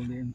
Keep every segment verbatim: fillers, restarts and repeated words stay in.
in.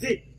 Así.